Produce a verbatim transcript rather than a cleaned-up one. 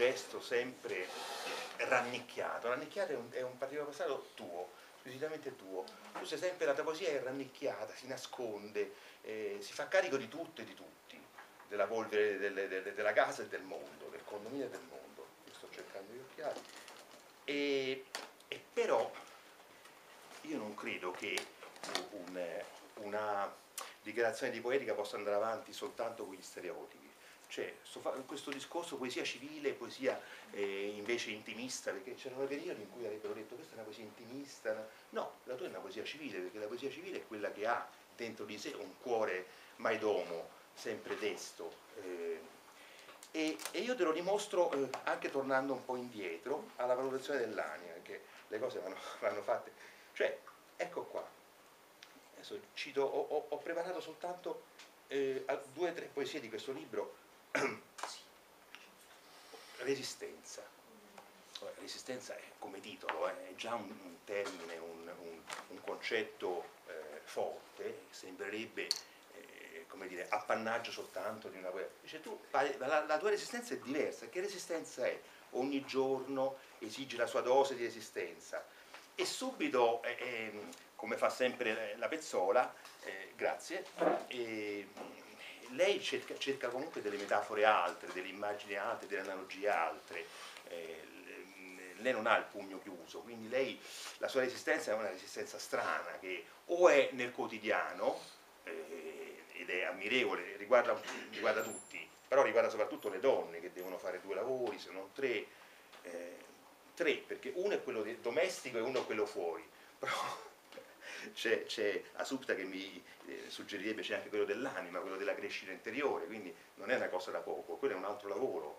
gesto sempre rannicchiato. Rannicchiato è un, è un particolare passato tuo, esclusivamente tuo. Tu sei sempre, la tua poesia è rannicchiata, si nasconde, eh, si fa carico di tutto e di tutti, della polvere, delle, delle, della casa e del mondo, del condominio e del mondo. Io sto cercando gli occhiali. E, e però io non credo che un, una dichiarazione di poetica possa andare avanti soltanto con gli stereotipi. Cioè, questo discorso poesia civile, poesia eh, invece intimista, perché c'erano periodi in cui avrebbero detto questa è una poesia intimista, no, la tua è una poesia civile, perché la poesia civile è quella che ha dentro di sé un cuore mai domo, sempre desto. Eh, e, e io te lo dimostro eh, anche tornando un po' indietro alla valutazione dell'anima, perché le cose vanno, vanno fatte. Cioè, ecco qua, adesso cito, ho, ho, ho preparato soltanto eh, due o tre poesie di questo libro. Resistenza. Resistenza è come titolo, eh, è già un, un termine, un, un, un concetto eh, forte, sembrerebbe eh, come dire, appannaggio soltanto di una guerra. Cioè, tu, la, la tua resistenza è diversa. Che resistenza è? Ogni giorno esige la sua dose di resistenza. E subito, eh, eh, come fa sempre la Pezzola, eh, grazie, eh, lei cerca, cerca comunque delle metafore altre, delle immagini altre, delle analogie altre. Eh, lei non ha il pugno chiuso, quindi lei, la sua resistenza è una resistenza strana, che o è nel quotidiano, eh, ed è ammirevole, riguarda, riguarda tutti, però riguarda soprattutto le donne che devono fare due lavori, se non tre, eh, tre, perché uno è quello domestico e uno è quello fuori. Però, c'è Asubta che mi eh, suggerirebbe c'è anche quello dell'anima, quello della crescita interiore, quindi non è una cosa da poco, quello è un altro lavoro.